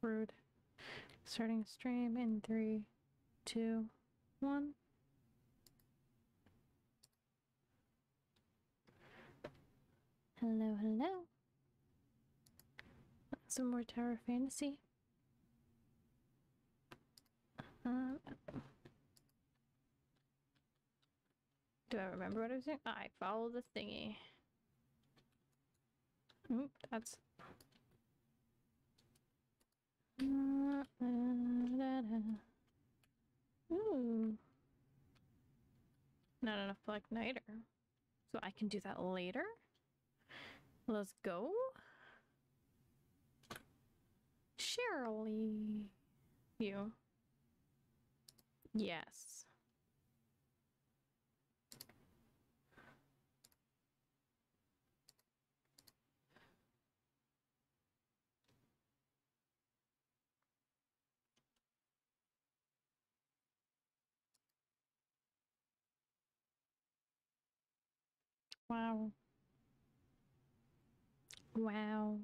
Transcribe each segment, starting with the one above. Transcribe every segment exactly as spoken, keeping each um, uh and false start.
Rude. Starting stream in three, two, one. Hello, hello. Some more Tower of Fantasy. Um, do I remember what I was doing? I follow the thingy. Oop, that's. Uh, da, da, da. Ooh. Not enough Black Knighter. So I can do that later? Let's go. Surely. You. Yes. Wow. Wow.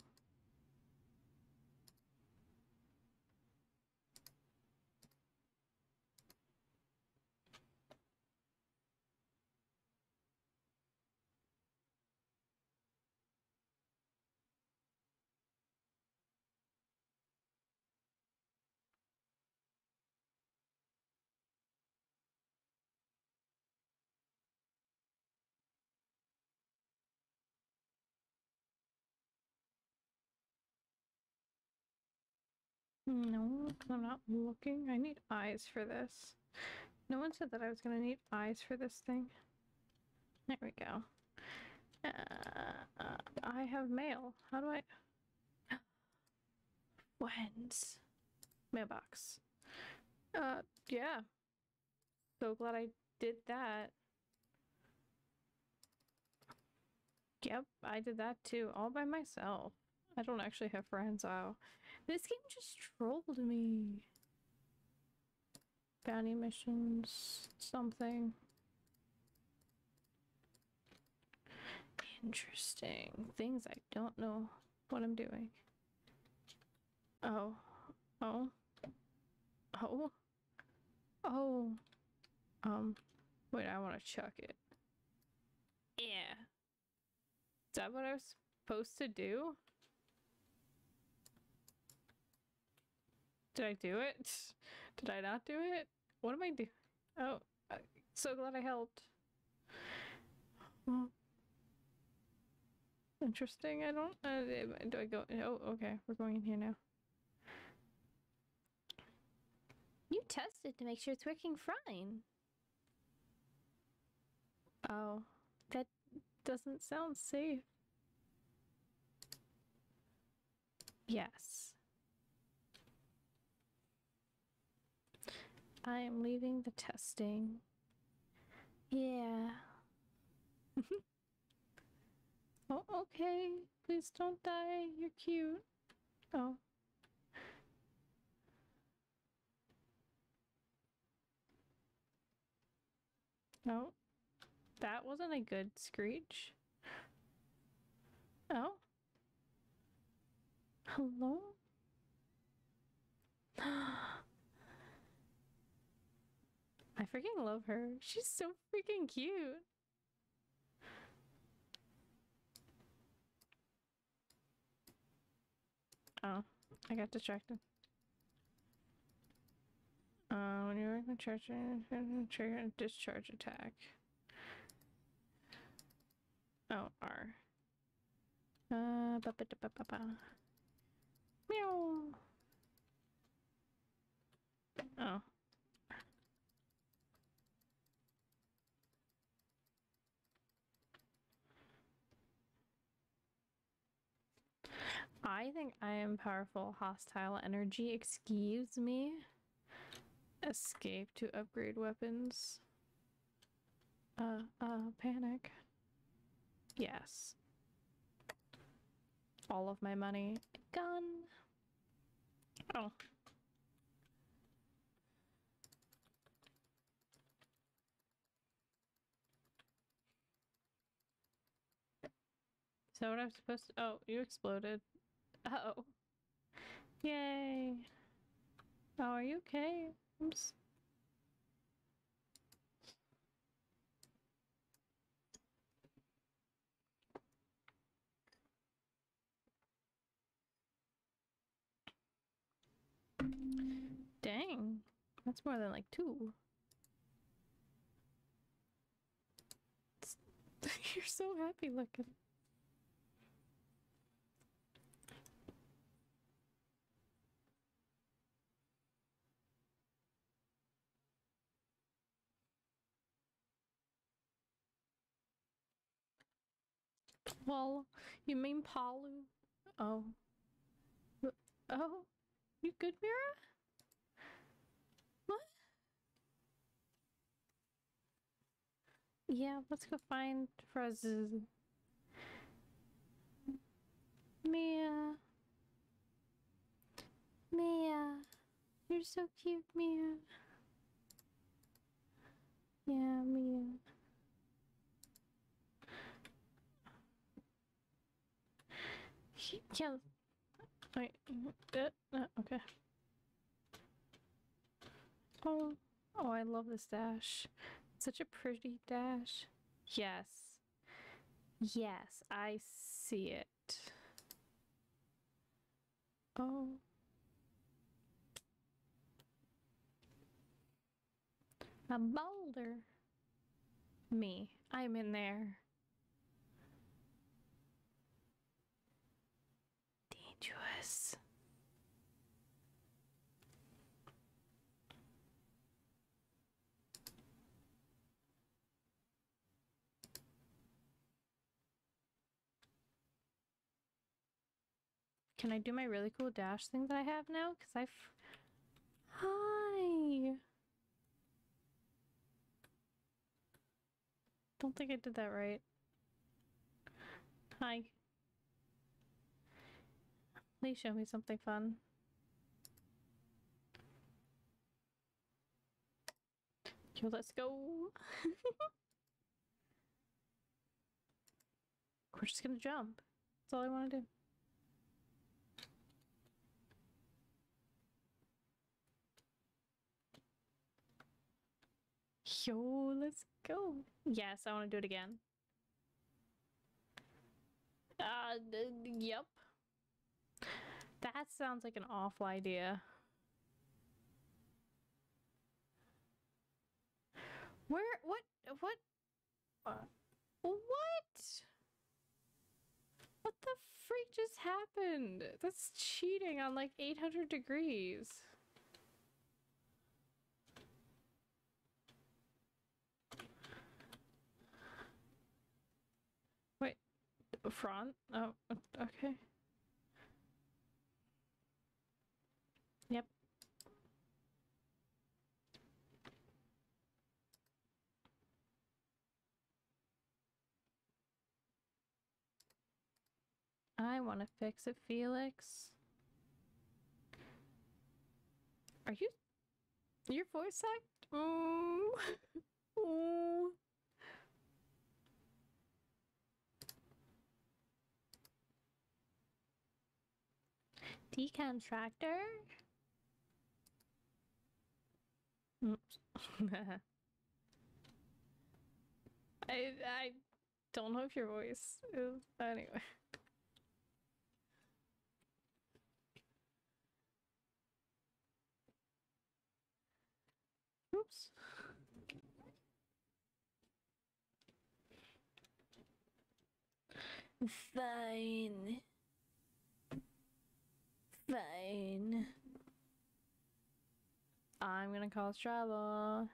No, I'm not looking. I need eyes for this. No one said that I was gonna need eyes for this thing. There we go. Uh, uh, I have mail. How do I... When's? Mailbox. Uh, yeah. So glad I did that. Yep, I did that too, all by myself. I don't actually have friends, oh. This game just trolled me. Bounty missions, something. Interesting. Things I don't know what I'm doing. Oh. Oh. Oh. Oh. Um. Wait, I want to chuck it. Yeah. Is that what I was supposed to do? Did I do it? Did I not do it? What am I doing? Oh, I'm so glad I helped. Well, interesting. I don't. Uh, do I go? Oh, okay. We're going in here now. You tested to make sure it's working fine. Oh, that doesn't sound safe. Yes. I am leaving the testing. Yeah. Oh, okay. Please don't die. You're cute. Oh. Oh. That wasn't a good screech. Oh. Hello? I freaking love her. She's so freaking cute. Oh, I got distracted. Uh, when you're working church, trigger a discharge attack. Oh, R. Uh, ba ba ba ba ba. Meow. Oh. I think I am powerful. Hostile energy. Excuse me. Escape to upgrade weapons. Uh, uh, panic. Yes. All of my money. Gone. Oh. Is that what I'm supposed to? Oh, you exploded. Uh-oh. Yay. Oh, are you okay? Oops. Dang, that's more than like two. You're so happy looking. Well, you mean Palu? Oh. Oh, you good, Mira? What? Yeah, let's go find Frez. Mia. Mia. You're so cute, Mia. Yeah, Mia. Yeah. Wait. Uh, okay. Oh, oh, I love this dash. Such a pretty dash. Yes. Yes, I see it. Oh. A boulder. Me. I'm in there. Dangerous. Can I do my really cool dash thing that I have now? Because I've... Hi! Don't think I did that right. Hi. Please show me something fun. So let's go! We're just gonna jump. That's all I want to do. Yo, let's go. Yes, I want to do it again. Uh, yep. That sounds like an awful idea. Where? What? What? Uh, what? What the freak just happened? That's cheating on like eight hundred degrees. Front? Oh, okay. Yep. I want to fix it, Felix. Are you... Your voice act? Ooh. Ooh. Deconstructor? Oops. I I don't know if your voice is anyway. Oops. Fine. Fine. I'm gonna cause trouble.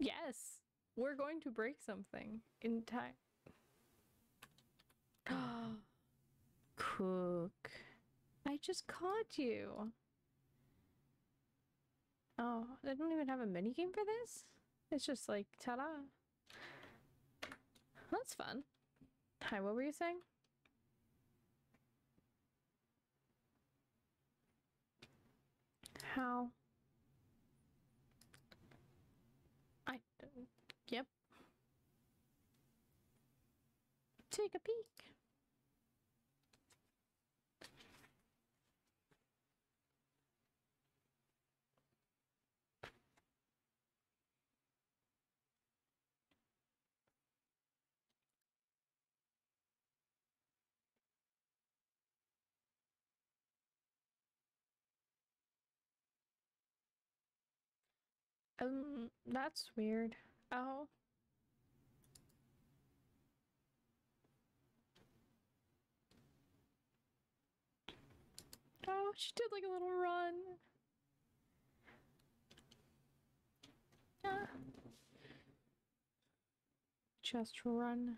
Yes! We're going to break something in time. Cook. I just caught you. Oh, I don't even have a minigame for this? It's just like, ta-da. That's fun. Hi, what were you saying? How? I... Yep. Take a peek. Um, that's weird. Ow. Oh, she did like a little run. Ah. Just run.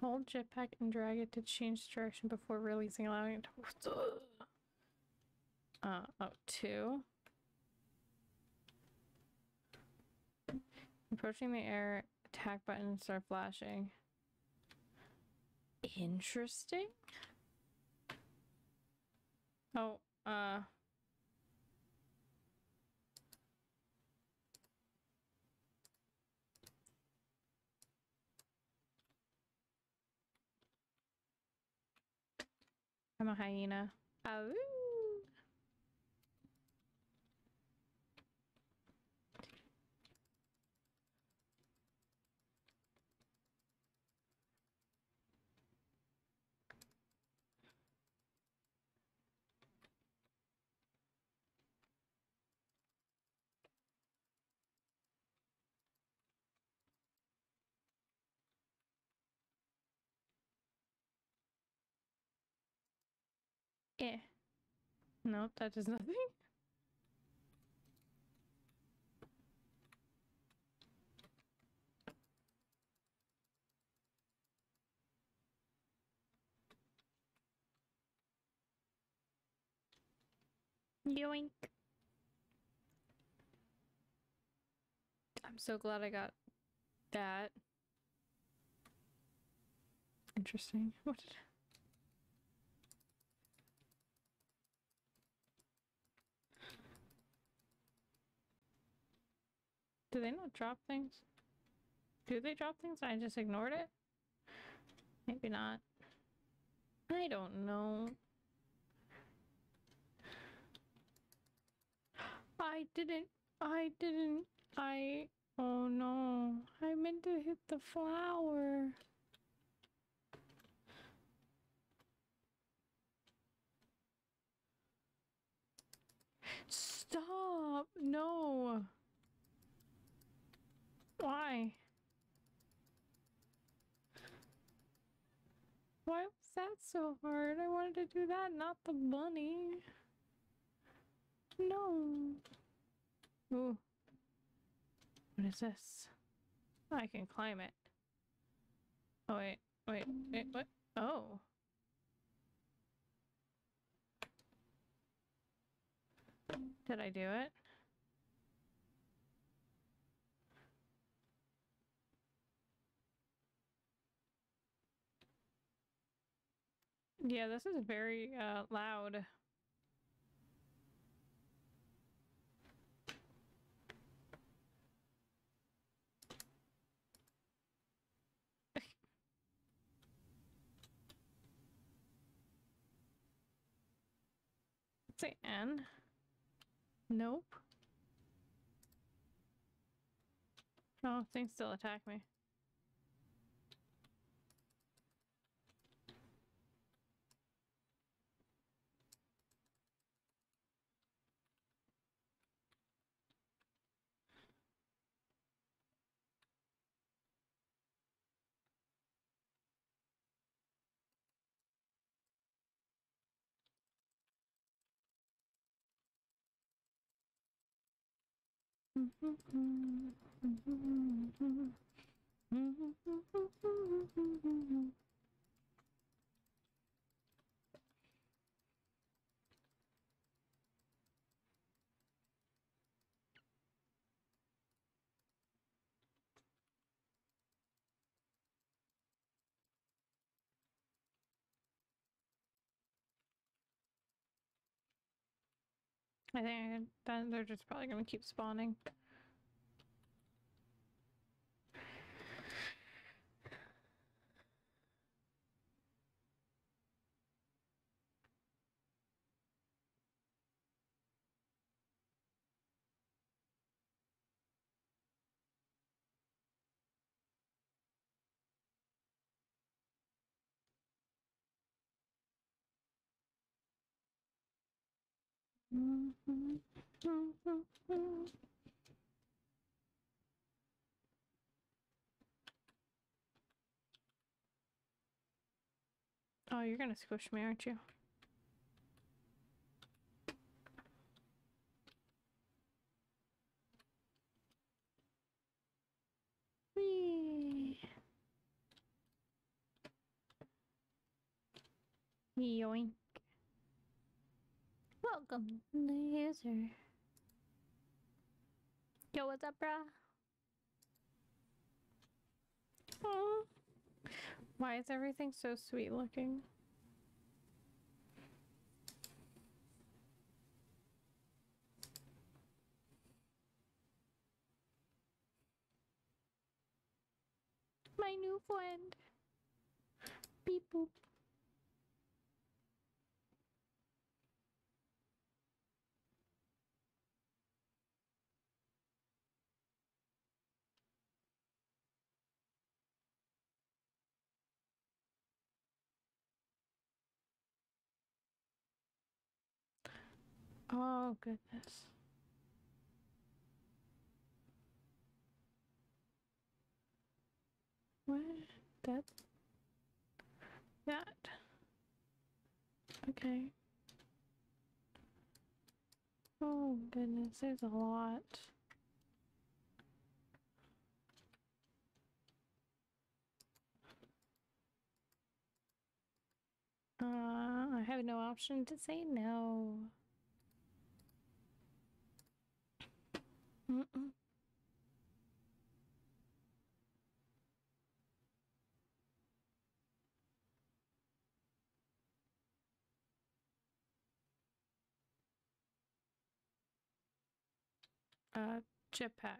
Hold jetpack and drag it to change direction before releasing, allowing it to... Uh, oh, two. Approaching the air, attack buttons start flashing. Interesting. Oh, uh... I'm a hyena. Oh. Eh. No, that is nothing. Yoink. I'm so glad I got that. Interesting. What did I... Do they not drop things? Do they drop things? I just ignored it? Maybe not. I don't know. I didn't. I didn't. I... Oh no. I meant to hit the flower. Stop! No! Why? Why was that so hard? I wanted to do that, not the bunny. No. Ooh. What is this? I can climb it. Oh, wait, wait, wait, what? Oh. Did I do it? Yeah, this is very uh, loud. Say N. Nope. Oh, things still attack me. I think then they're just probably going to keep spawning. Oh, you're gonna squish me, aren't you? Whee! Yoink. Welcome, loser. Yo, what's up, brah? Aww. Why is everything so sweet looking? My new friend. Beep boop. Oh, goodness. What? That? That? Okay. Oh, goodness. There's a lot. Uh, I have no option to say no. Mm-mm. Uh, jetpack.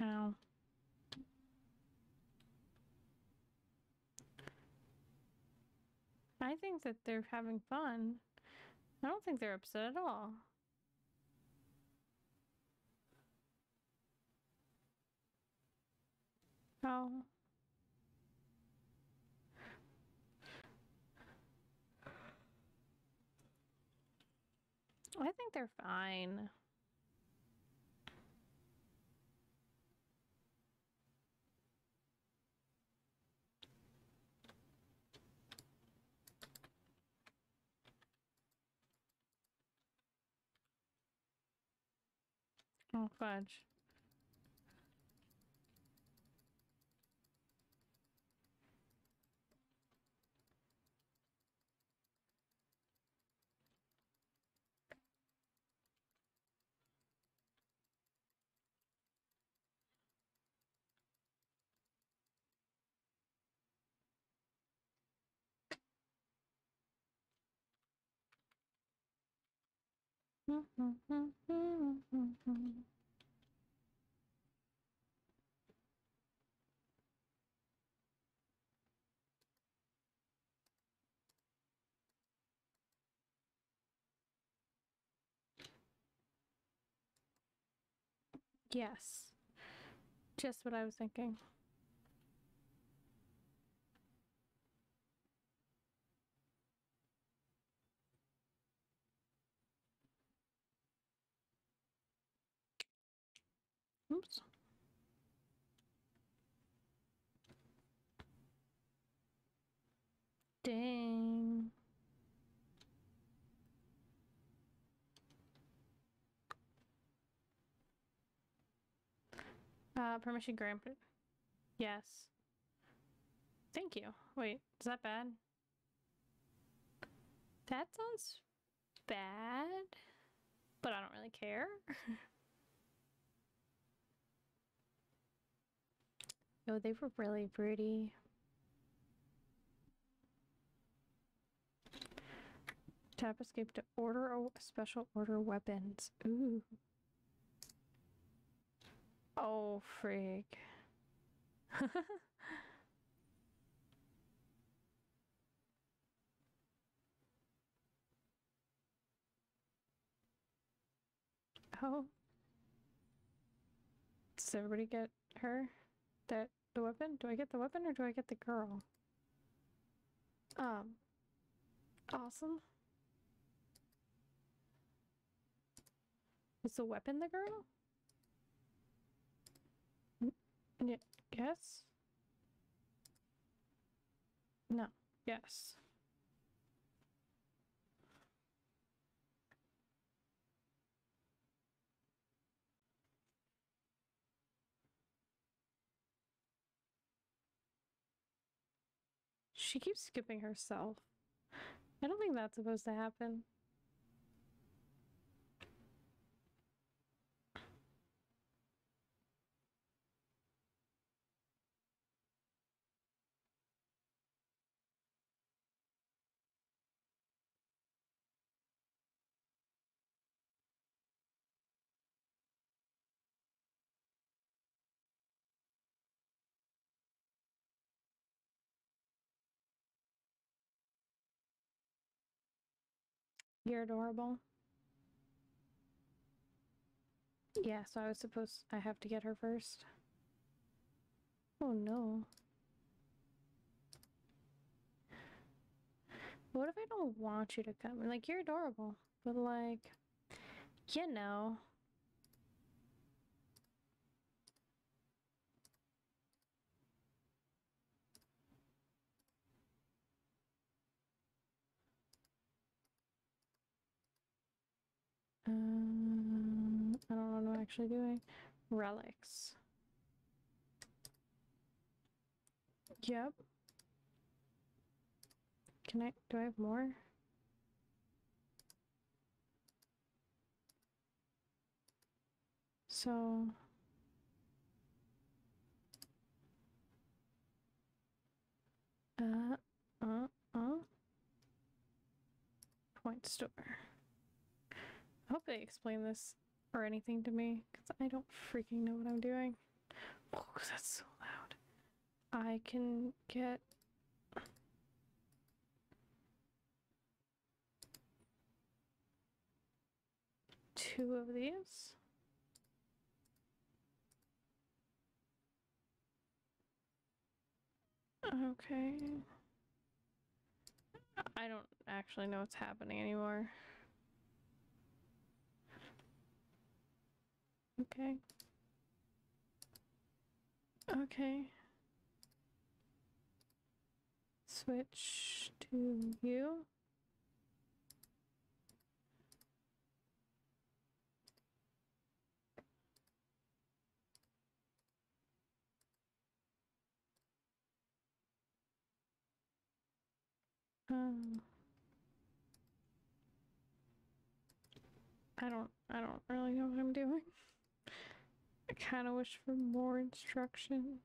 Ow. I think that they're having fun. I don't think they're upset at all. Oh. I think they're fine. Oh, fudge. Mm-hmm. Mm-hmm. Yes, just what I was thinking. Oops. Dang. Uh, permission granted. Yes. Thank you. Wait, is that bad? That sounds bad, but I don't really care. Oh, they were really pretty. Tap escape to order or special order weapons. Ooh. Oh, frig. Oh. Does everybody get her? That the weapon? Do I get the weapon or do I get the girl? Um. Awesome. Is the weapon the girl? N- yes? No. Yes. She keeps skipping herself. I don't think that's supposed to happen. You're adorable. Yeah, so I was supposed I have to get her first. Oh no. What if I don't want you to come? Like, you're adorable, but like, you know. Um, I don't know what I'm actually doing. Relics. Yep. Can I, do I have more? So. Uh, uh, uh. Point store. I hope they explain this or anything to me, because I don't freaking know what I'm doing. Oh, that's so loud. I can get... two of these. Okay. I don't actually know what's happening anymore. Okay. Okay. Switch to you. Um. I don't. I don't really know what I'm doing. I kind of wish for more instruction.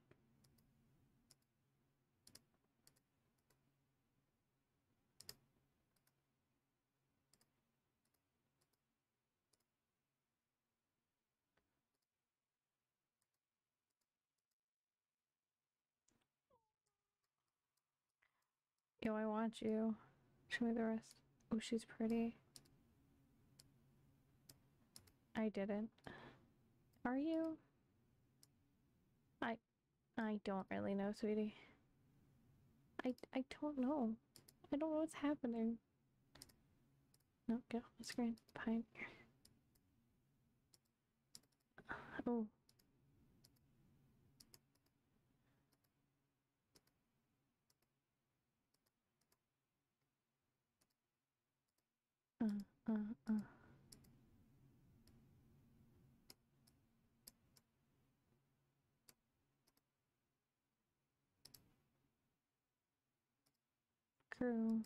Yo, I want you. Show me the rest. Oh, she's pretty. I didn't. Are you? I I don't really know, sweetie. I I don't know. I don't know what's happening. No, get off the screen. Behind here. Oh. Uh uh uh. True.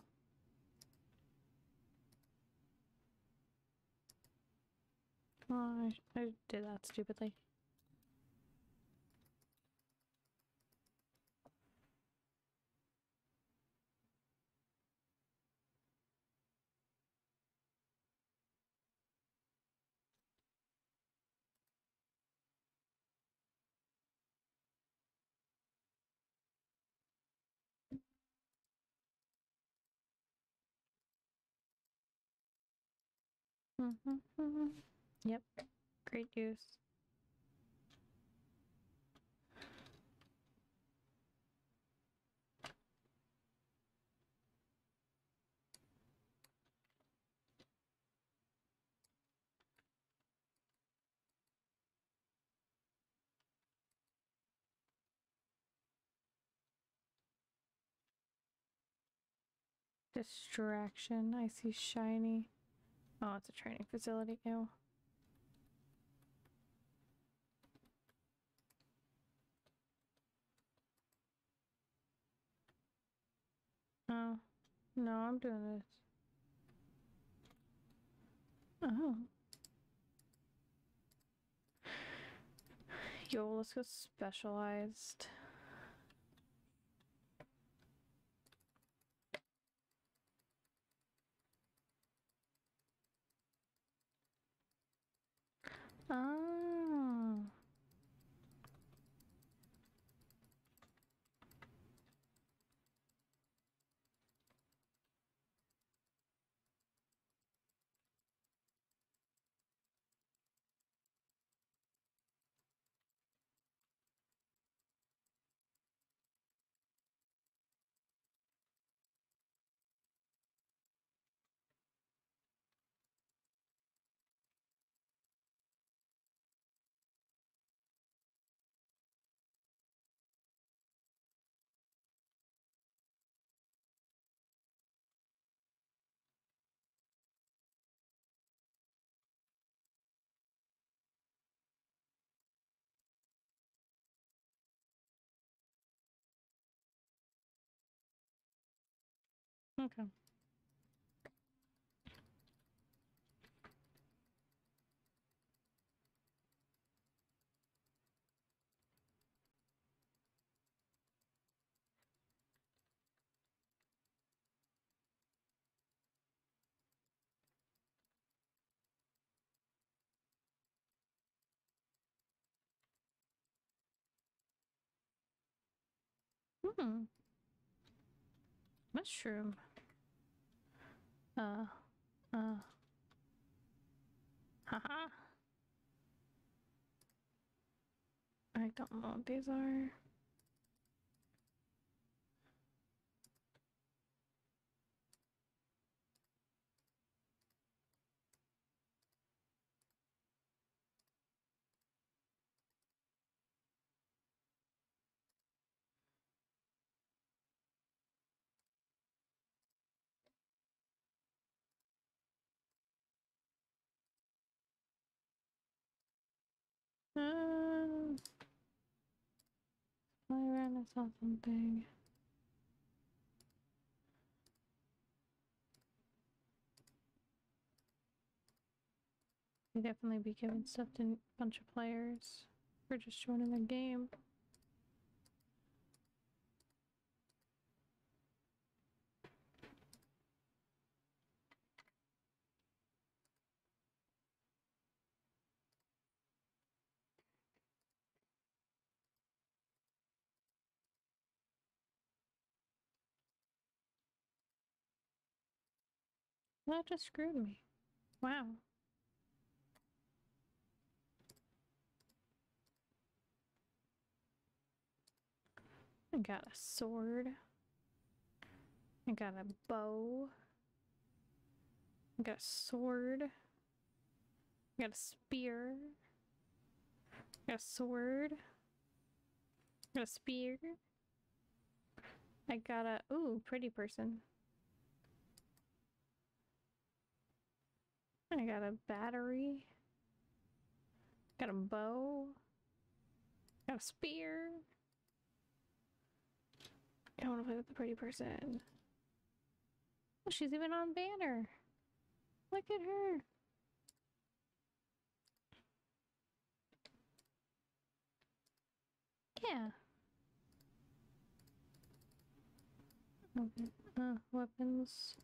Oh, I, I did that stupidly. Mm-hmm. Yep. Great use. Distraction. I see shiny. Oh, it's a training facility. Ew. Oh. No, I'm doing this. Oh. Yo, let's go specialized. Oh. Okay. Hmm. Mushroom. Uh, uh. Haha. I don't know what these are. Uh, I ran and saw something. They definitely be giving stuff to a bunch of players for just joining the game. That just screwed me. Wow. I got a sword. I got a bow. I got a sword. I got a spear. I got a sword. I got a spear. I got a, ooh, pretty person. I got a battery, got a bow, got a spear. I want to play with the pretty person. Oh, she's even on banner. Look at her. Yeah. Okay. Uh, weapons.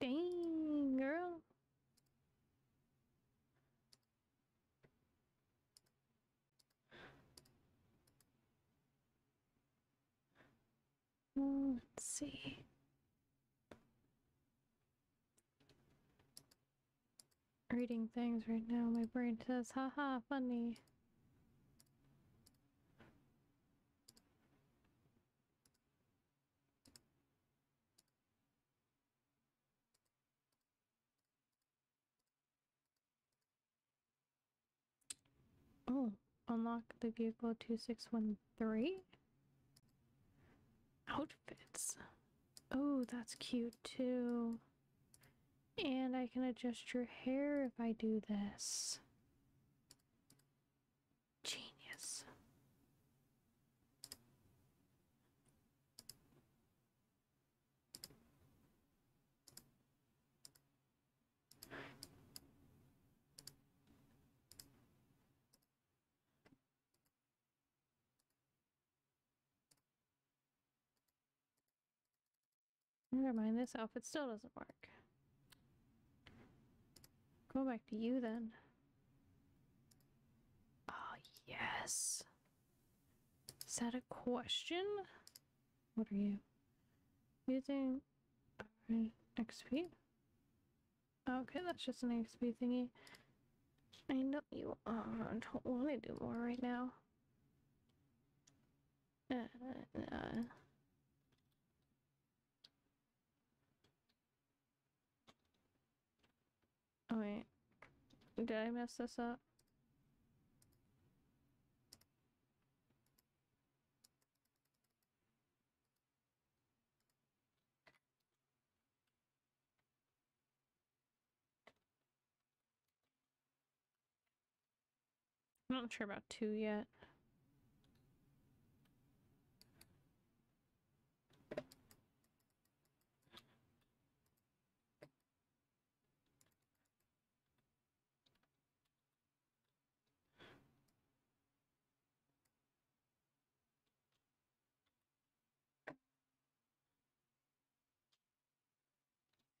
Dang, girl. Let's see. Reading things right now, my brain says, haha, funny. Oh, unlock the vehicle two six one three? Outfits. Oh, that's cute too. And I can adjust your hair if I do this. Genius. Never mind, this outfit still doesn't work. Go back to you then. Oh, yes. Is that a question? What are you? Using X P? Okay, that's just an X P thingy. I know you uh, don't want to do more right now. Uh, uh. Oh wait, did I mess this up? I'm not sure about two yet.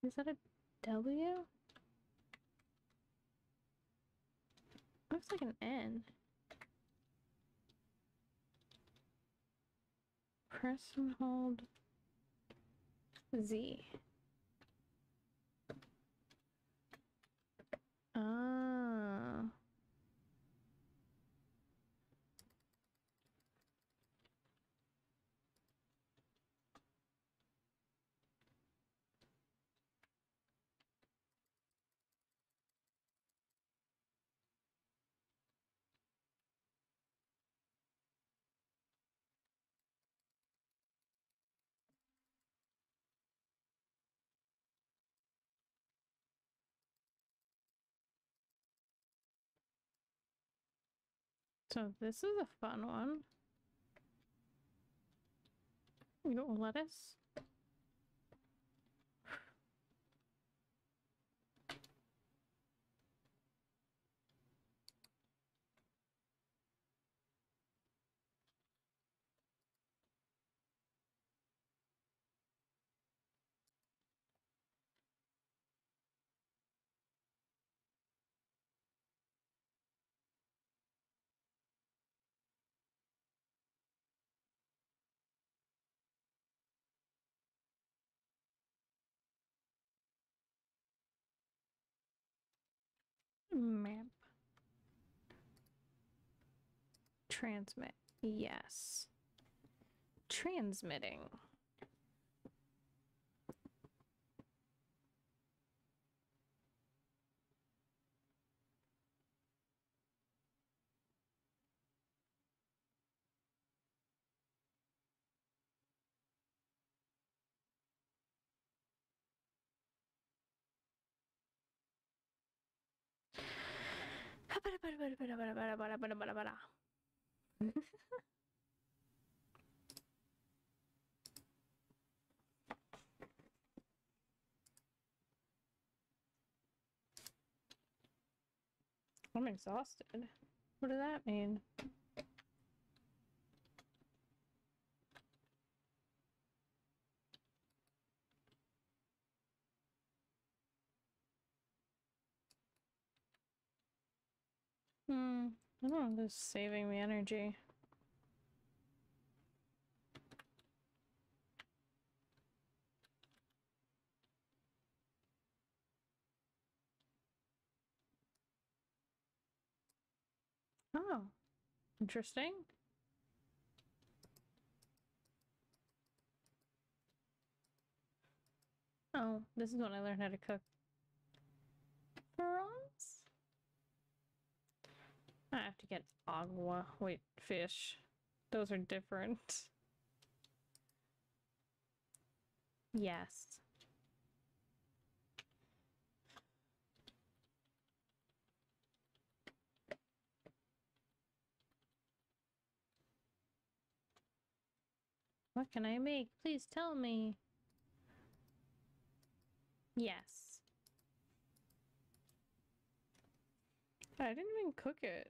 Is that a W? Looks like an N. Press and hold Z. Ah. So this is a fun one. You got lettuce. Map. Transmit. Yes. Transmitting. I'm exhausted. What does that mean? Hmm, I don't know, this is saving me energy. Oh, interesting. Oh, this is when I learned how to cook prawns. I have to get agua. Wait, fish. Those are different. Yes. What can I make? Please tell me. Yes. I didn't even cook it.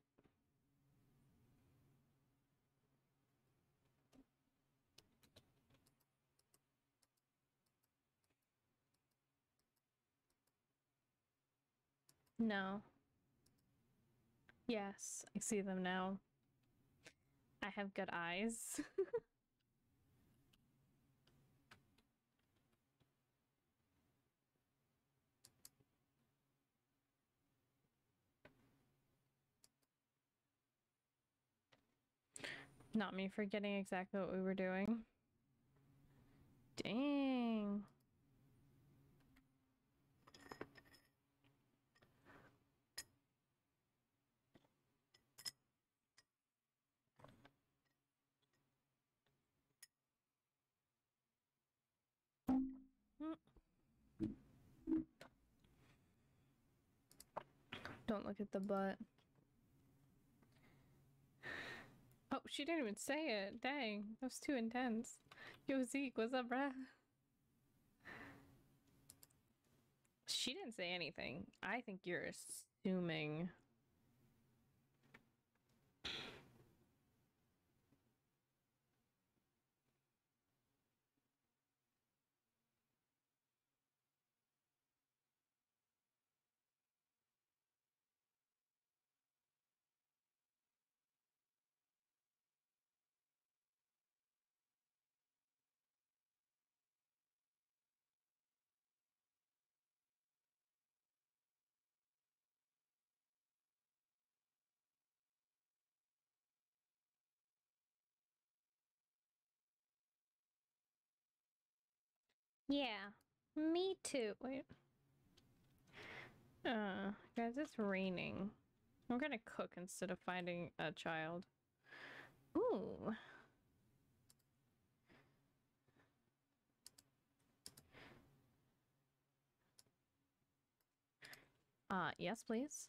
No. Yes, I see them now. I have good eyes. Not me forgetting exactly what we were doing. Dang. Don't look at the butt. Oh, she didn't even say it. Dang, that was too intense. Yo, Zeke, what's up, bruh? She didn't say anything. I think you're assuming. Yeah, me too. Wait. Uh, guys, it's raining. I'm gonna cook instead of finding a child. Ooh. Uh, yes, please.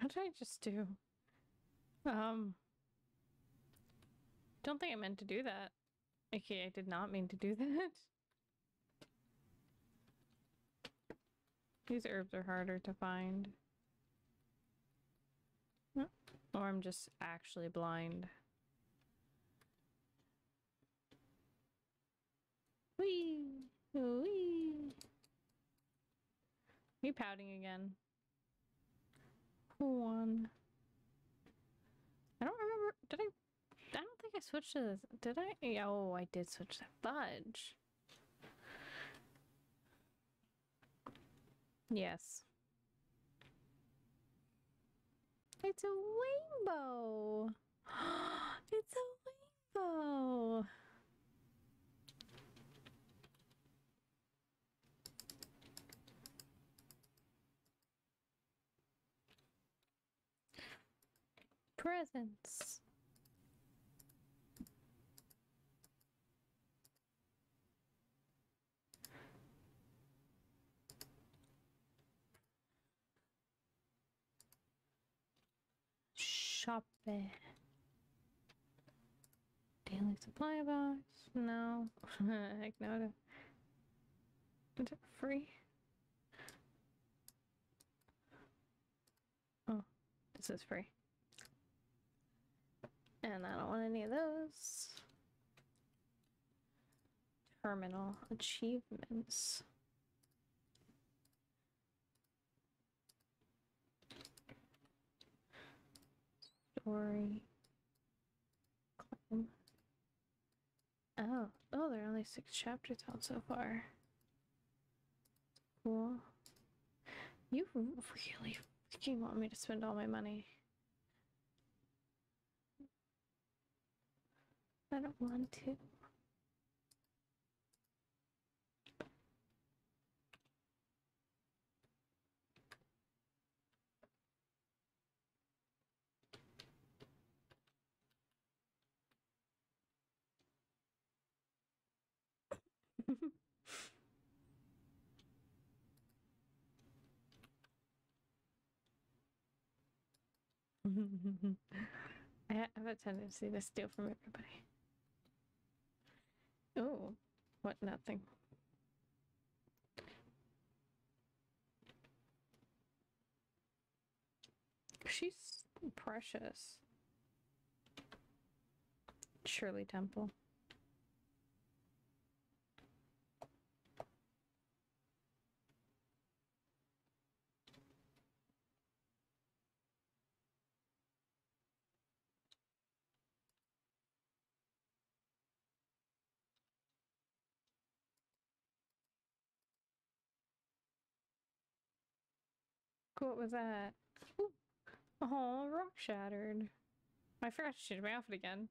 What did I just do? Um, don't think I meant to do that. Okay, I did not mean to do that. These herbs are harder to find. Or I'm just actually blind. Wee! Wee! Me pouting again. One. I don't remember. Did I? I don't think I switched to this. Did I? Oh, I did switch to fudge. Yes. It's a rainbow. It's a rainbow. Presents. Shopping. Daily supply box. No. Heck no. Is it free? Oh, this is free. and I don't want any of those. Terminal achievements. Story. Claim. Oh, oh, there are only six chapters out so far. Cool. You really fucking want me to spend all my money. I don't want to. I have a tendency to steal from everybody. Oh, what nothing. She's precious. Shirley Temple. What was that? Oh, rock shattered. I forgot to change my outfit again.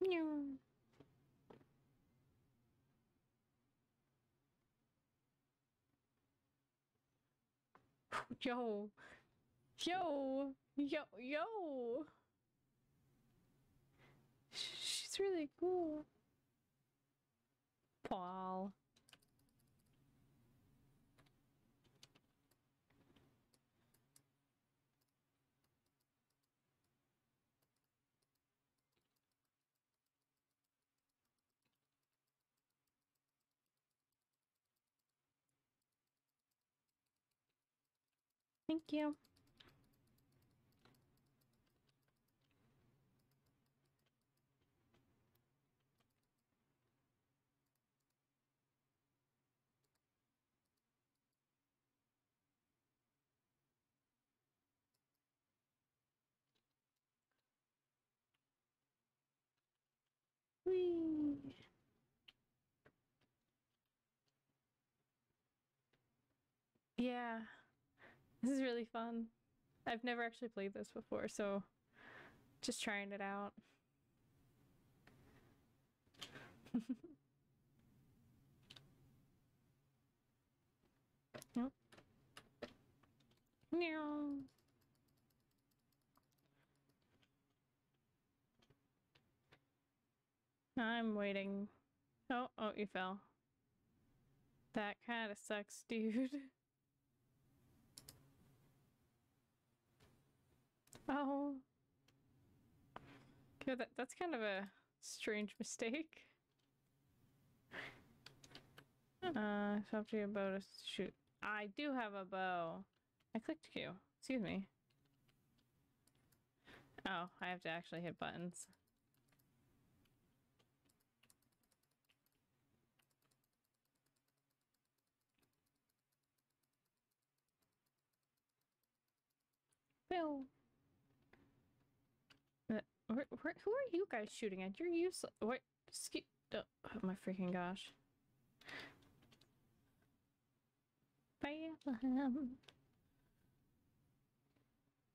Yo. Yo. Yo, yo! She's really cool. Paul. Thank you. Yeah, this is really fun. I've never actually played this before, so just trying it out. Nope. No. I'm waiting. Oh, oh, you fell. That kind of sucks, dude. Oh. Yeah, that, that's kind of a strange mistake. Uh, talk to your bow to shoot. I do have a bow. I clicked Q. Excuse me. Oh, I have to actually hit buttons. Bill. Where, where, who are you guys shooting at? You're useless. What? Skip. Oh, oh my freaking gosh. Bam.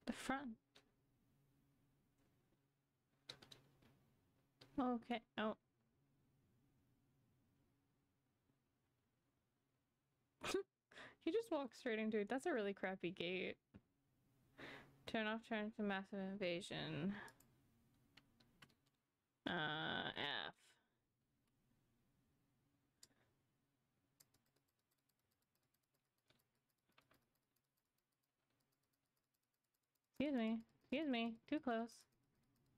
The front. Okay. Oh. You just walked straight into it. That's a really crappy gate. Turn off. Turn to massive invasion. Uh, F. Excuse me. Excuse me. Too close.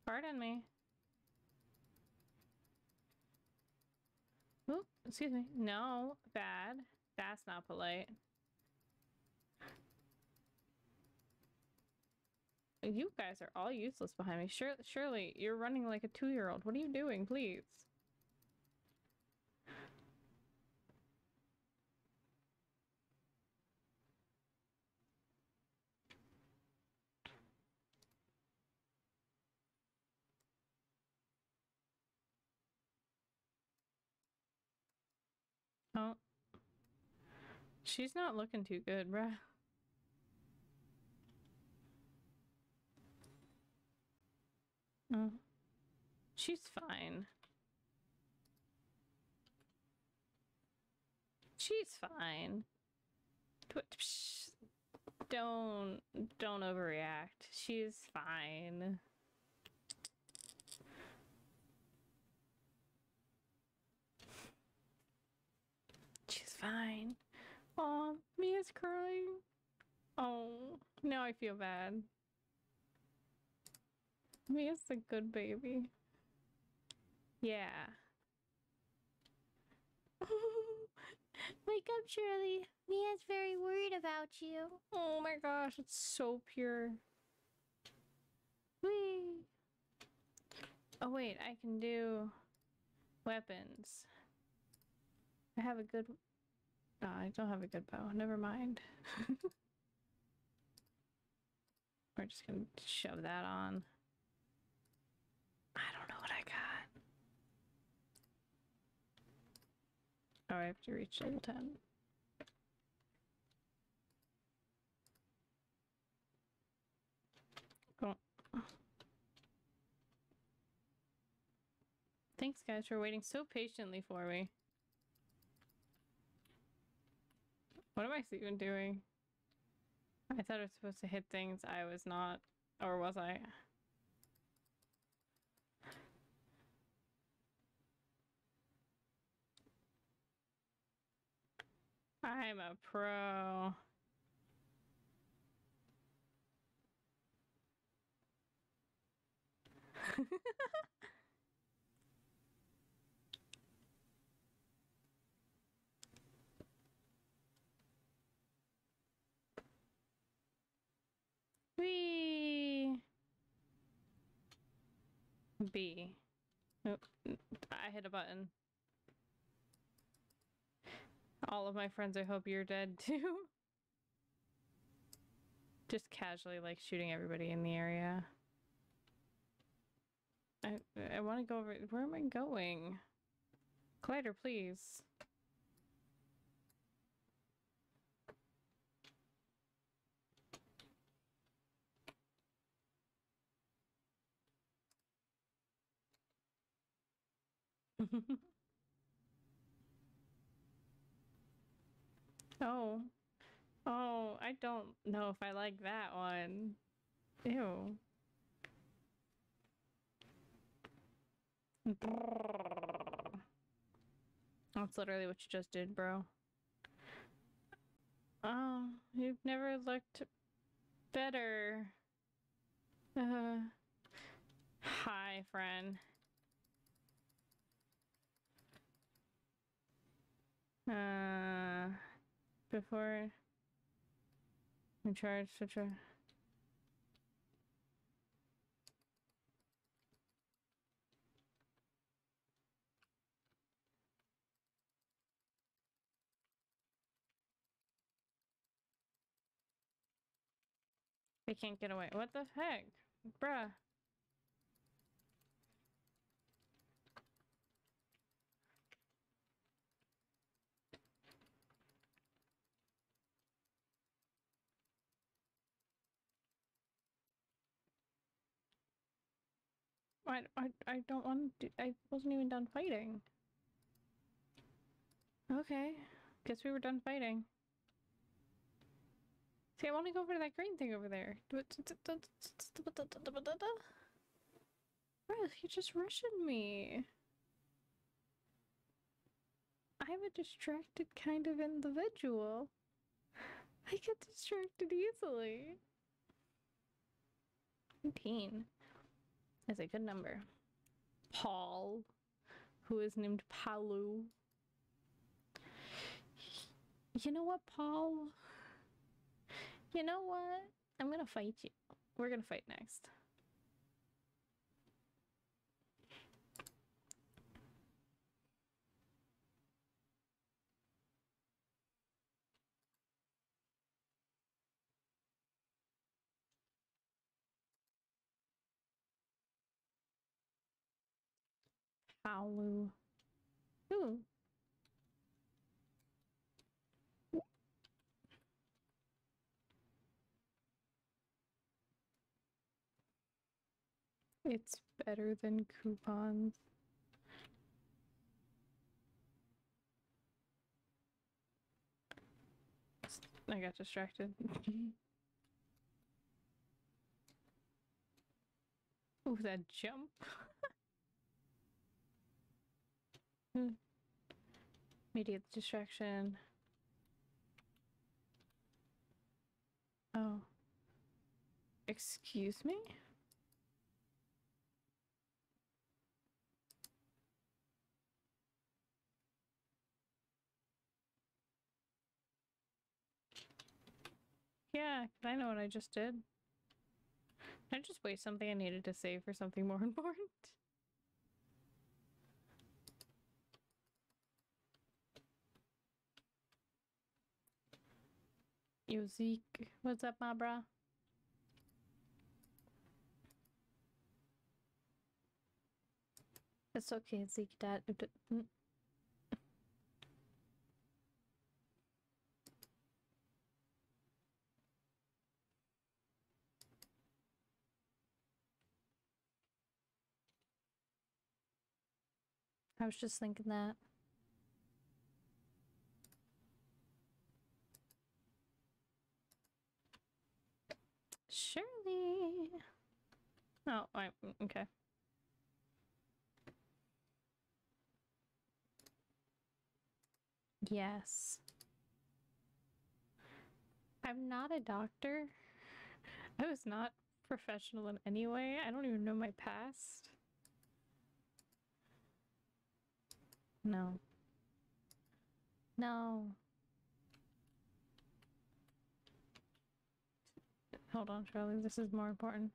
Pardon me. Ooh, excuse me. No, bad. That's not polite. You guys are all useless behind me. Sure, surely you're running like a two-year-old. What are you doing, please? Oh. She's not looking too good, bruh. Oh. She's fine. She's fine. Don't, don't overreact. She's fine. She's fine. Aw, Mia's crying. Oh, now I feel bad. Mia's a good baby. Yeah. Wake up, Shirley. Mia's very worried about you. Oh my gosh, it's so pure. Whee! Oh wait, I can do weapons. I have a good... No, I don't have a good bow. Never mind. We're just gonna shove that on. I don't know what I got. Oh, I have to reach level ten. Oh. Thanks, guys, for waiting so patiently for me. What am I even doing? I thought I was supposed to hit things. I was not. Or was I? I'm a pro. Whee! B. Nope. I hit a button. All of my friends, I hope you're dead too. Just casually like shooting everybody in the area. I I want to go over. Where am I going? Collider, please. Oh. Oh, I don't know if I like that one. Ew. That's literally what you just did, bro. Oh, you've never looked better. Uh, hi, friend. Uh... Before we charge such a they can't get away. What the heck? Bruh. I, I, I don't want to do, I wasn't even done fighting. Okay. Guess we were done fighting. See, I want to go over to that green thing over there. Bro, you're just rushing me. I'm a distracted kind of individual. I get distracted easily. nineteen. Is a good number. Paul, who is named Palu, You know what, Paul? You know what? I'm gonna fight you. We're gonna fight next. Palu. Ooh. It's better than coupons. I got distracted. Ooh, that jump. Immediate distraction. Oh. Excuse me? Yeah, I know what I just did. I just waste something I needed to save for something more important. Yo, Zeke. What's up, my brah? It's okay, Zeke. Dad. I was just thinking that. Surely. Oh, I, okay. Yes. I'm not a doctor. I was not professional in any way. I don't even know my past. No. No. Hold on, Charlie. This is more important.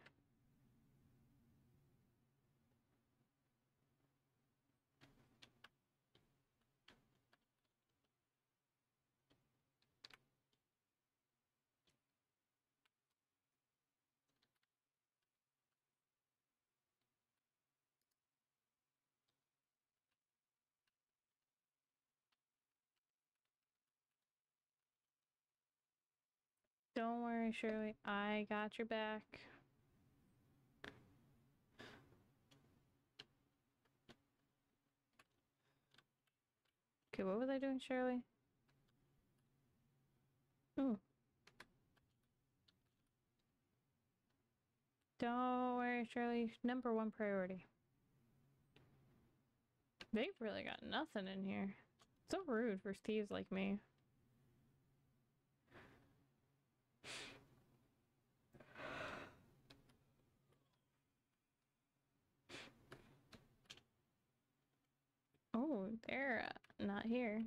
Don't worry, Shirley. I got your back. Okay, what was I doing, Shirley? Ooh. Don't worry, Shirley. Number one priority. They've really got nothing in here. So rude for thieves like me. Oh, they're uh, not here.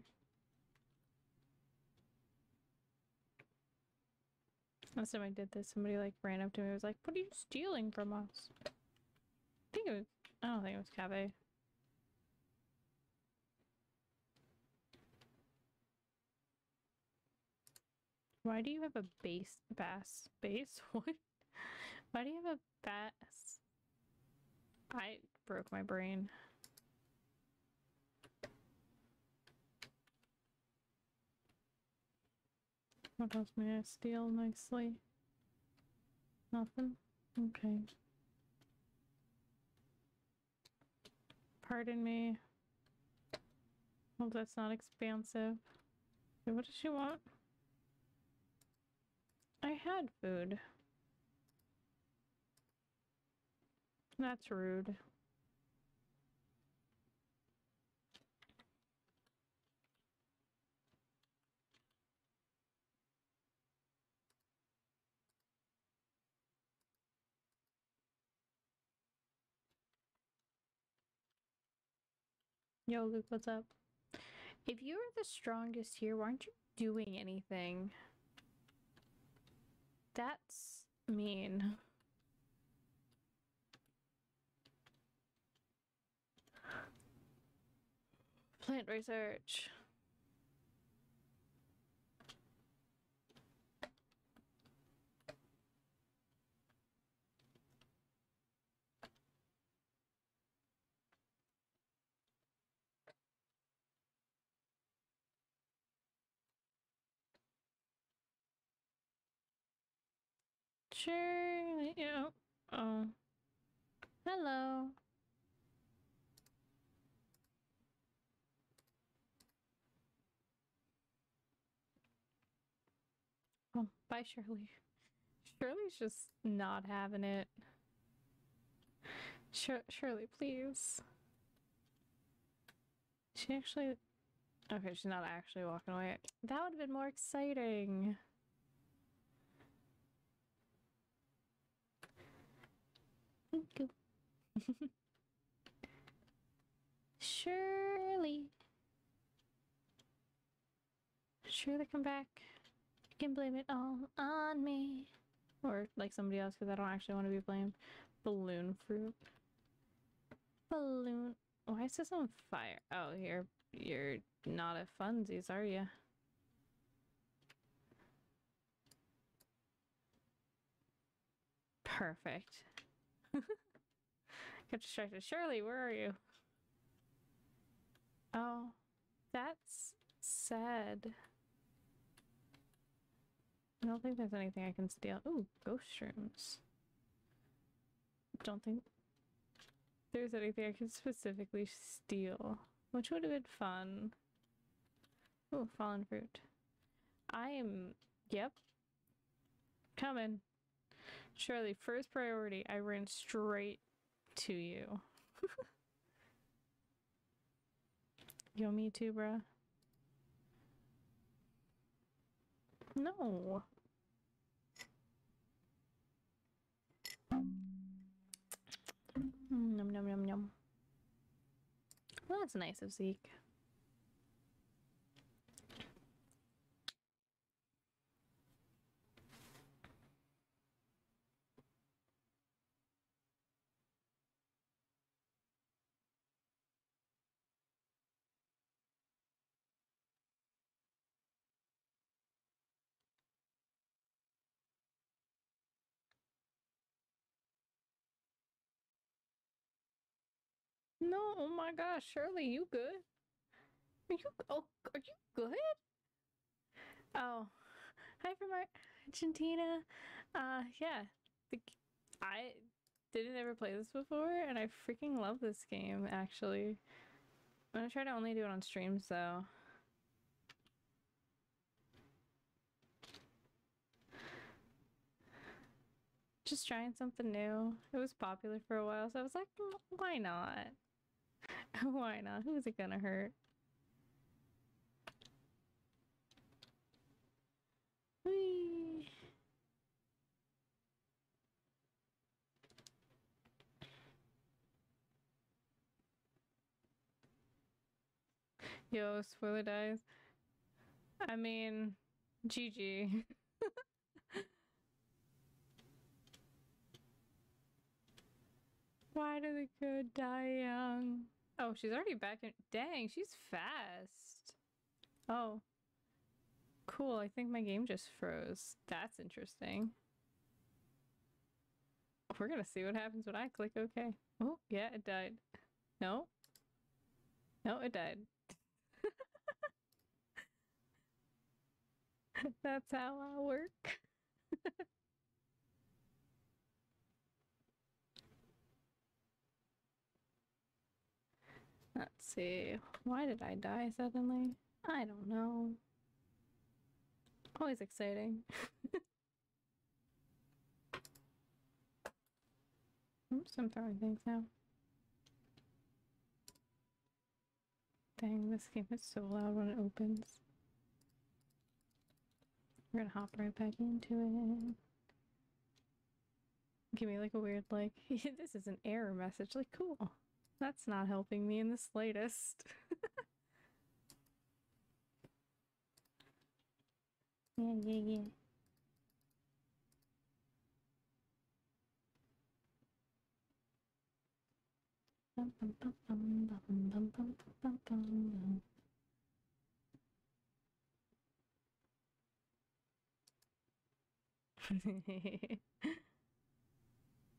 Last time I did this, somebody like ran up to me and was like, "What are you stealing from us?" I think it was, I don't think it was Cafe. Why do you have a base bass base? What? Why do you have a bass? I broke my brain. What else may I steal nicely? Nothing? Okay. Pardon me. Well, that's not expansive. Wait, what does she want? I had food. That's rude. Yo, Luke, what's up? If you are the strongest here, why aren't you doing anything? That's mean. Plant research. Sure, yeah. Oh. Hello. Oh, bye, Shirley. Shirley's just not having it. Sh Shirley, please. She actually... Okay, she's not actually walking away. That would have been more exciting. Thank you. Shirley. Shirley, come back. You can blame it all on me. Or like somebody else, because I don't actually want to be blamed. Balloon fruit. Balloon. Why is this on fire? Oh, you're, you're not at funsies, are you? Perfect. Got distracted. Shirley, where are you? Oh, that's sad. I don't think there's anything I can steal. Ooh, ghost rooms. Don't think there's anything I can specifically steal, which would have been fun. Ooh, fallen fruit. I am, yep, coming. Shirley, first priority, I ran straight to you. Yo, me too, bruh. No. Nom nom nom nom. Well, that's nice of Zeke. No, oh my gosh, Shirley, you good? Are you, oh, are you good? Oh, hi from Argentina. Uh, yeah, the, I didn't ever play this before, and I freaking love this game, actually. I'm gonna try to only do it on streams, though. Just trying something new. It was popular for a while, so I was like, why not? Why not? Who's it gonna hurt? Whee. Yo, spoiler dies. I mean, G G. Why do the good die young? Oh, she's already back in. Dang, she's fast. Oh. Cool, I think my game just froze. That's interesting. We're gonna see what happens when I click OK. Oh, yeah, it died. No. No, it died. That's how I work. Let's see. Why did I die suddenly? I don't know. Always exciting. Oops, I'm throwing things now. Dang, this game is so loud when it opens. We're gonna hop right back into it. Give me like a weird like, this is an error message. Like, cool. That's not helping me in the slightest. Yeah, yeah, yeah.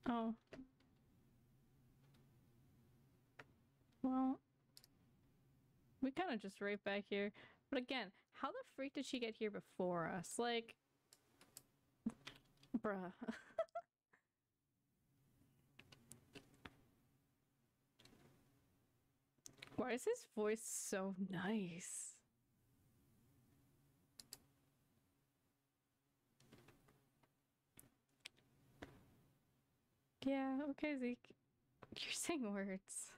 Oh. Well, we kind of just right back here. But again, how the freak did she get here before us? Like, bruh. Why is his voice so nice? Yeah, okay, Zeke. You're saying words.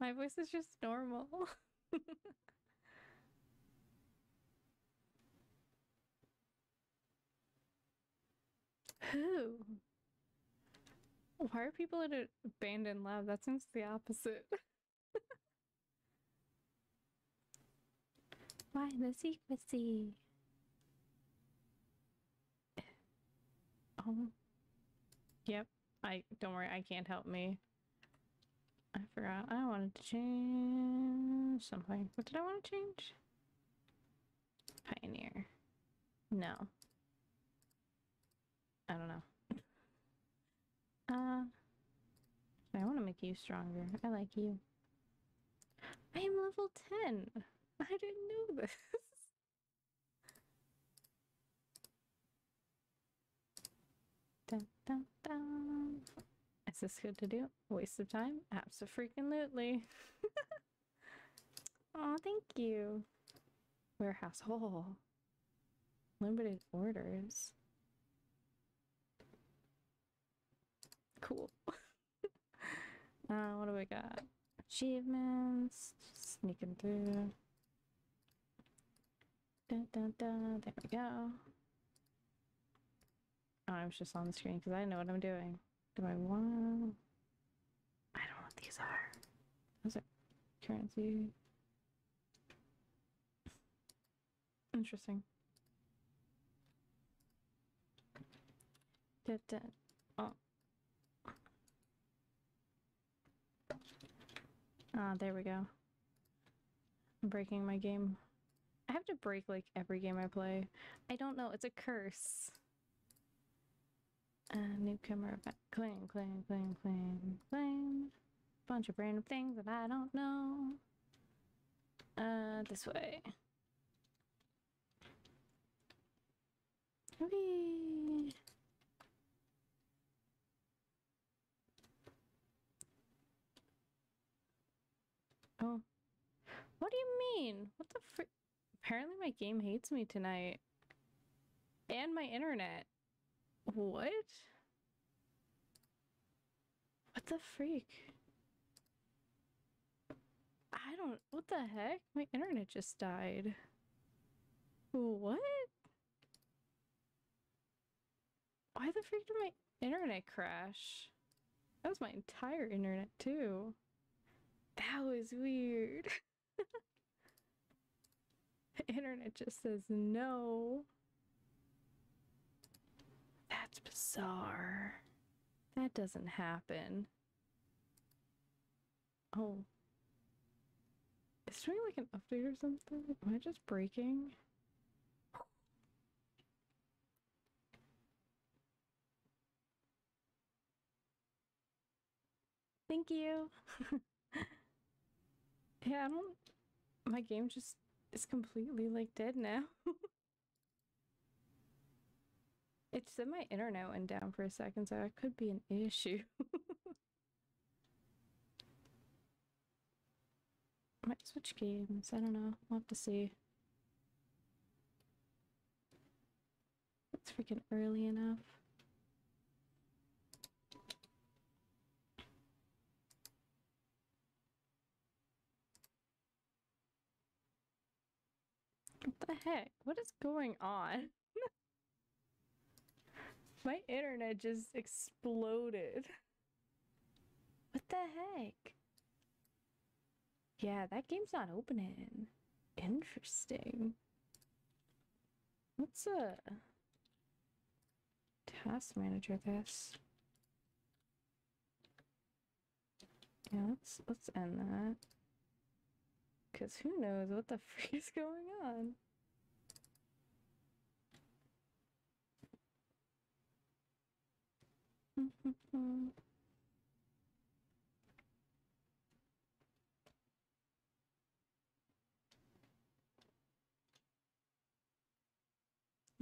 My voice is just normal. Who? Why are people at an abandoned lab? That seems the opposite. Why the secrecy? Um. Yep. I don't worry. I can't help me. I forgot. I wanted to change something. What did I want to change? Pioneer. No. I don't know. Uh, I want to make you stronger. I like you. I am level ten. I didn't know this. Dun, dun, dun. Is this good to do? Waste of time? Abso-freaking-lutely. Aw, thank you. Warehouse. Oh. Limited orders. Cool. Uh, what do we got? Achievements. Just sneaking through. Dun, dun, dun. There we go. Oh, I was just on the screen because I know what I'm doing. Do I want... I don't know what these are. Those are currency. Interesting. Dun, dun. Oh. Ah, there we go. I'm breaking my game. I have to break, like, every game I play. I don't know, it's a curse. Uh, newcomer event. Claim, claim, claim, claim, claim. Bunch of random things that I don't know. Uh, this way. Whee! Oh. What do you mean? What the fr- Apparently my game hates me tonight. And my internet. What? What the freak? I don't- What the heck? My internet just died. What? Why the freak did my internet crash? That was my entire internet too. That was weird. The internet just says no. That's bizarre. That doesn't happen. Oh. Is there like an update or something? Am I just breaking? Thank you. Yeah, I don't... My game just is completely, like, dead now. It said my internet went down for a second, so that could be an issue. Might switch games, I don't know. We'll have to see. It's freaking early enough. What the heck? What is going on? My internet just exploded. What the heck? Yeah, that game's not opening. Interesting. Let's uh task manager this. Yeah, let's let's end that. Cause who knows what the freak is going on?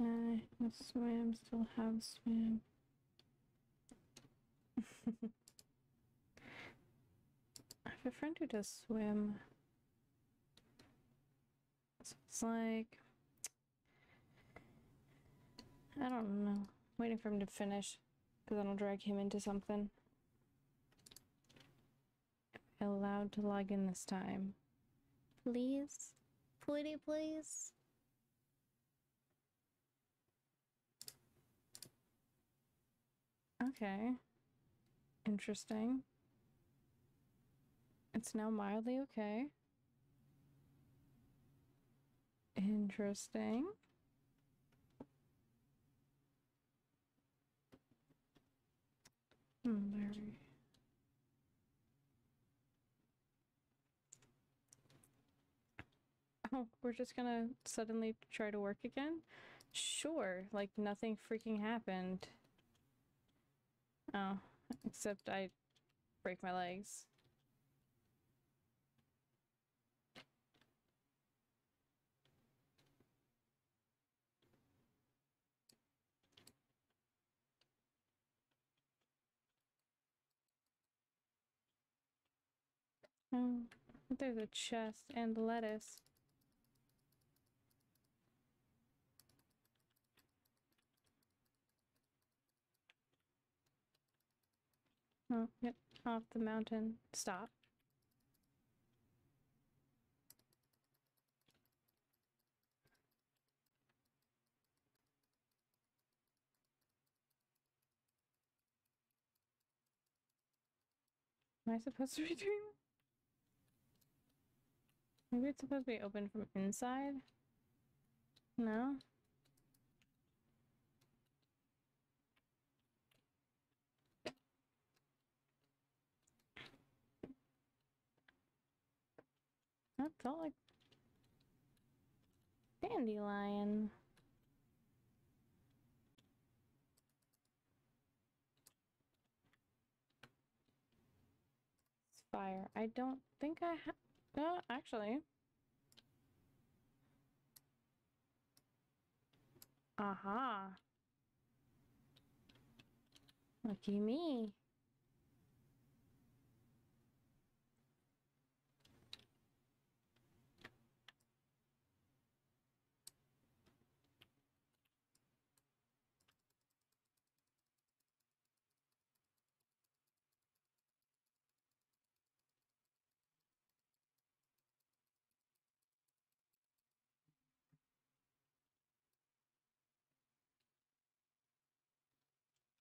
I no swim, still have swim. I have a friend who does swim. So it's like, I don't know. I'm waiting for him to finish, because that'll drag him into something. Am I allowed to log in this time? Please? Pretty please? Okay. Interesting. It's now mildly okay. Interesting. Hmm, there we go. Oh, we're just gonna suddenly try to work again? Sure, like nothing freaking happened. Oh, except I break my legs. Oh, there's a chest and lettuce. Oh, yep, off the mountain. Stop. Am I supposed to be doing that? Maybe it's supposed to be open from inside? No? That felt like dandelion. It's fire. I don't think I have. No, actually. Aha. Lucky me.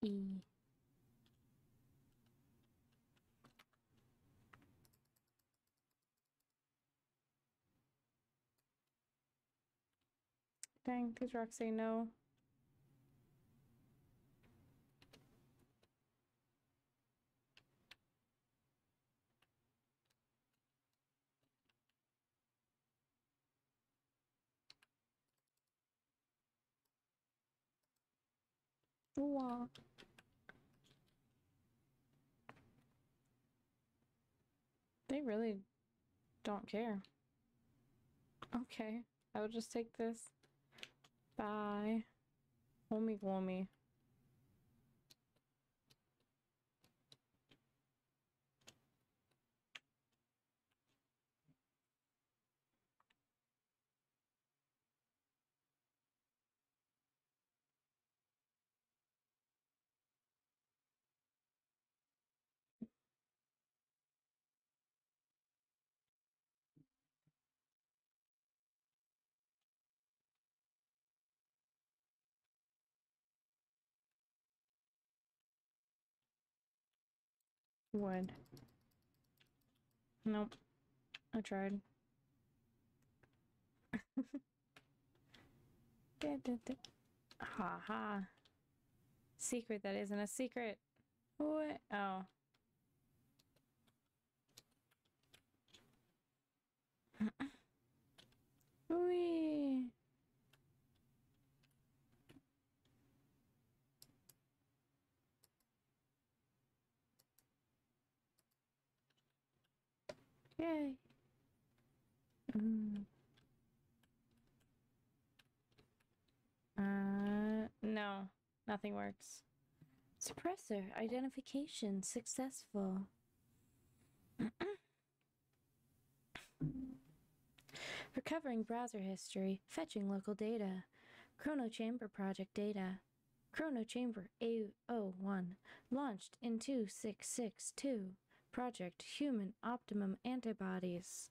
E. Dang, these rocks say no. Wow. They really don't care. Okay, I will just take this. Bye. Homie, homie. Wood. Nope. I tried. da, da, da. Ha ha. Secret that isn't a secret. What? Oh. Wee. Yay. Mm. Uh, no, nothing works. Suppressor identification successful. Recovering browser history, fetching local data, Chrono Chamber project data, Chrono Chamber A zero one, launched in two six six two, Project Human Optimum antibodies.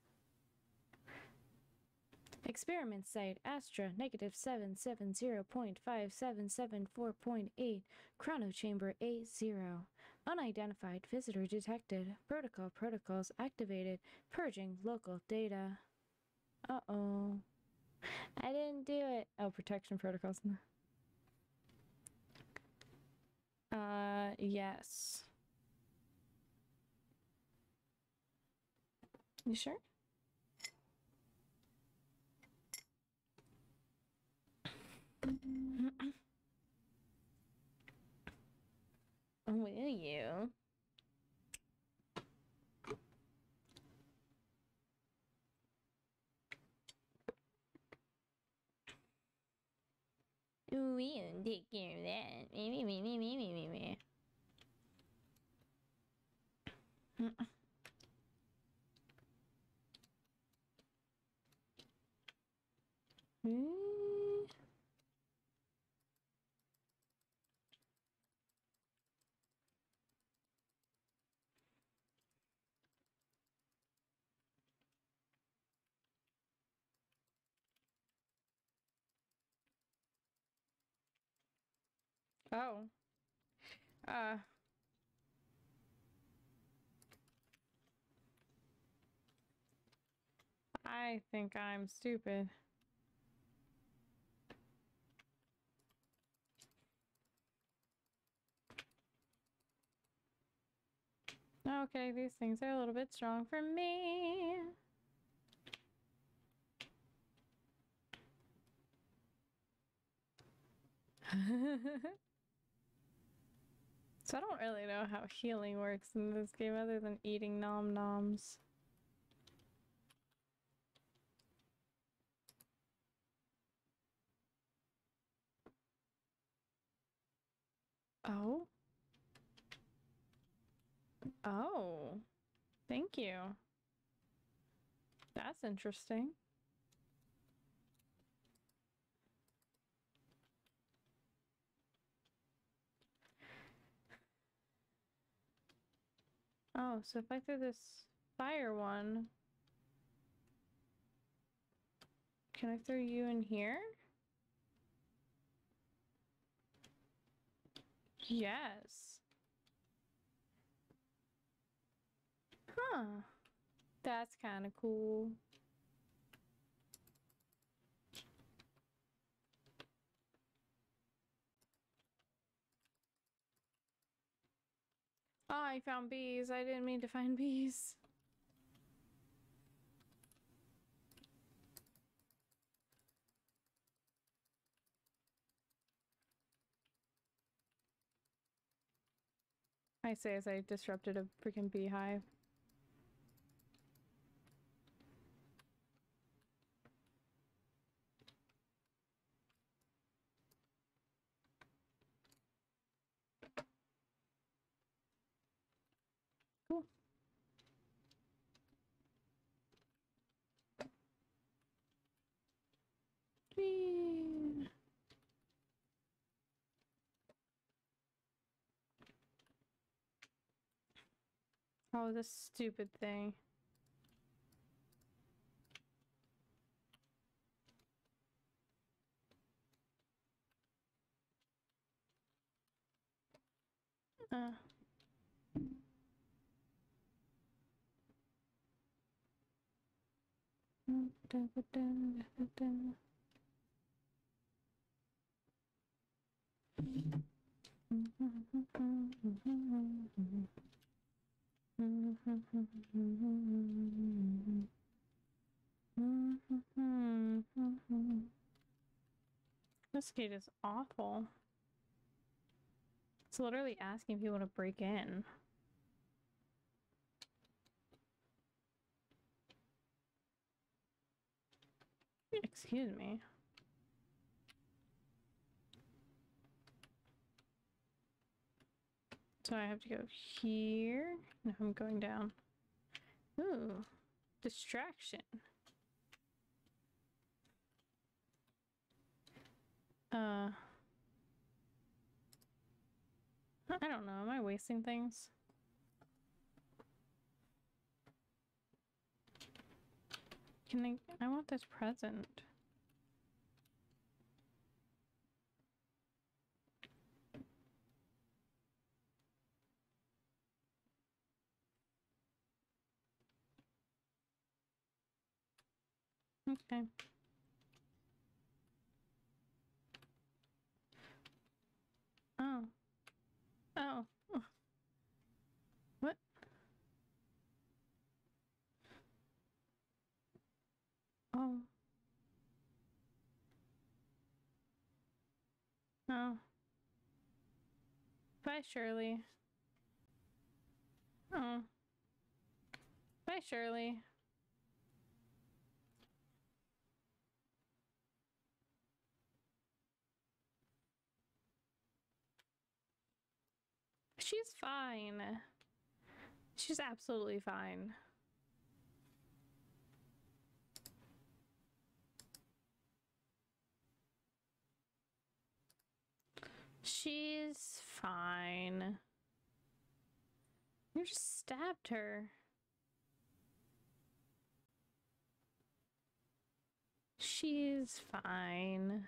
Experiment site, Astra, negative seven seven zero point five seven seven four point eight, Chrono Chamber A zero. Unidentified visitor detected, protocol protocols activated, purging local data. Uh-oh. I didn't do it. Oh, protection protocols. Uh, yes. You sure? Will you? We'll take care of that. Me, me, me, me, me, me, me. Hmm. Oh. Uh. I think I'm stupid. Okay, these things are a little bit strong for me. So I don't really know how healing works in this game other than eating nom noms. Oh. Oh. Thank you. That's interesting. Oh, so if I threw this fire one, can I throw you in here? Yes. Huh. That's kind of cool. Oh, I found bees. I didn't mean to find bees. I say as I disrupted a freaking beehive. Oh, this stupid thing. Uh. This gate is awful. It's literally asking people to break in. Excuse me. So I have to go here. No, I'm going down. Ooh, distraction. Uh, I don't know. Am I wasting things? Can I? I want this present. Okay. Oh. Oh. Oh. What? Oh. Oh. Bye, Shirley. Oh. Bye, Shirley. She's fine. She's absolutely fine. She's fine. You just stabbed her. She's fine.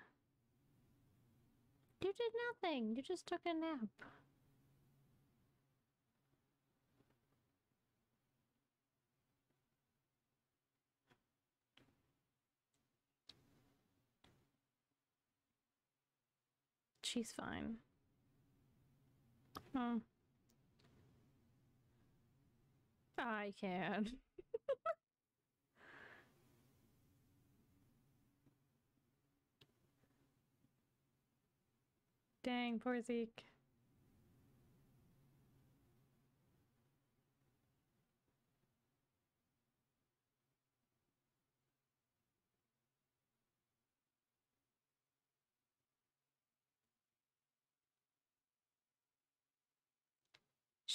You did nothing. You just took a nap. She's fine. Oh. I can. Dang, poor Zeke.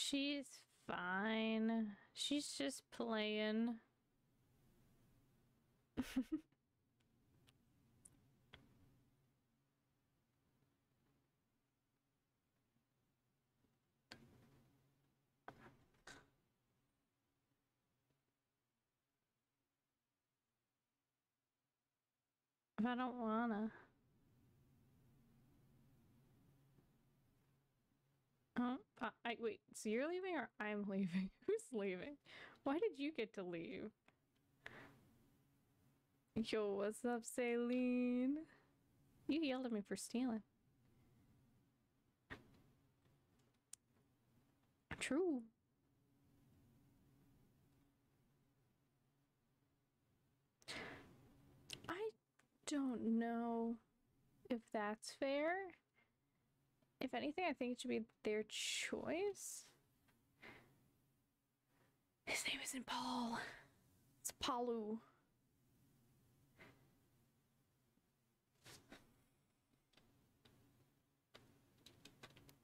She's fine. She's just playing. I don't wanna. Um, uh, I, wait, so you're leaving or I'm leaving? Who's leaving? Why did you get to leave? Yo, what's up, Celine? You yelled at me for stealing. True. I don't know if that's fair. If anything, I think it should be their choice. His name isn't Paul. It's Palu.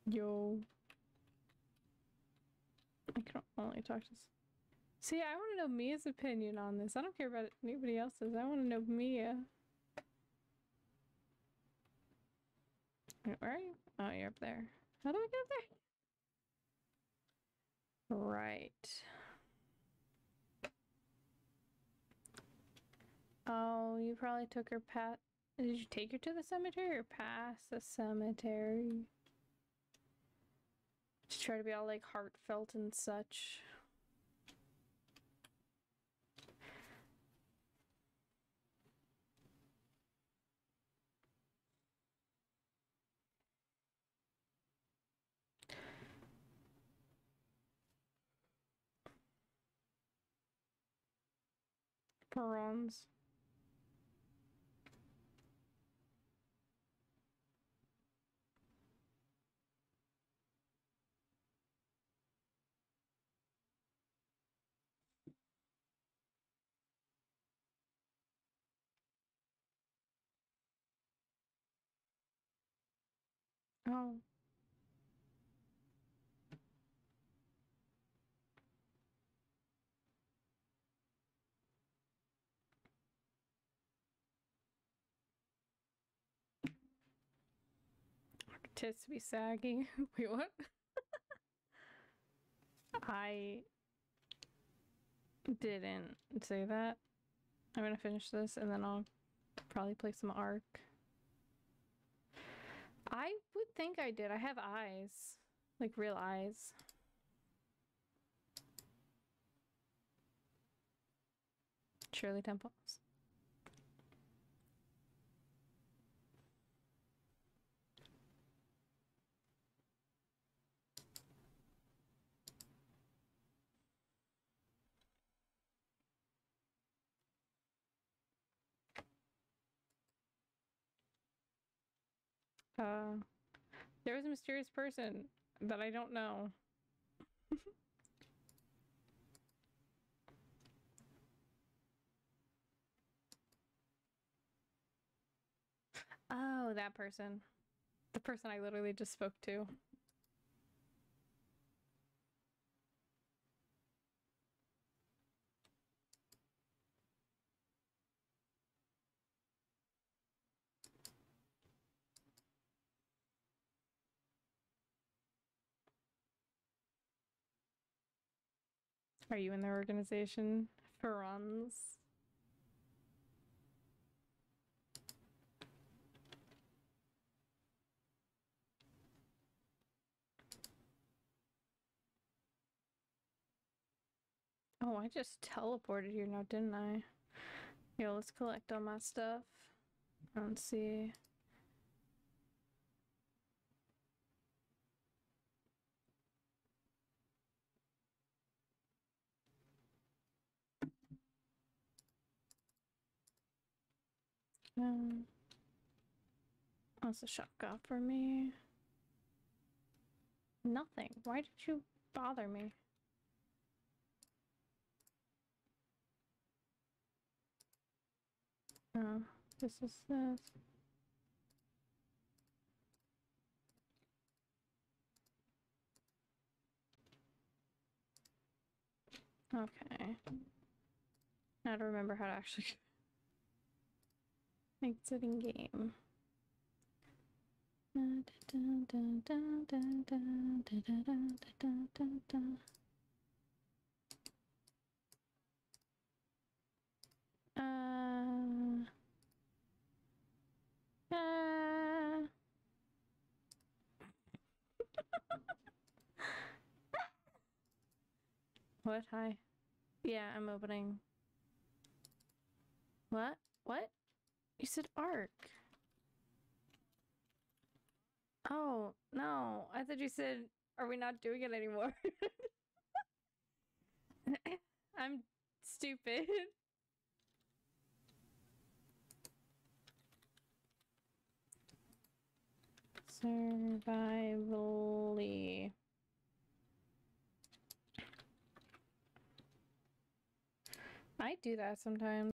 Yo. I can only talk to this. See, I want to know Mia's opinion on this. I don't care about anybody else's. I want to know Mia. Where are you? Oh, you're up there. How do I get up there? Right. Oh, you probably took her past. Did you take her to the cemetery or past the cemetery? Just try to be all like heartfelt and such. params. Oh. Tits be sagging. Wait, what? I didn't say that. I'm gonna finish this and then I'll probably play some Ark. I would think I did. I have eyes. Like real eyes. Shirley Temple. Uh, there was a mysterious person that I don't know. Oh, that person. The person I literally just spoke to. Are you in their organization? Farons. Oh, I just teleported here now, didn't I? Yo, let's collect all my stuff. Let's see. Um, what's a shotgun for me? Nothing. Why did you bother me? Oh, this is this. Okay. Now to remember how to actually. Exiting game. Uh, uh. What? Hi. Yeah, I'm opening. What? What? You said Ark. Oh, no. I thought you said, are we not doing it anymore? I'm stupid. Survivally. I do that sometimes.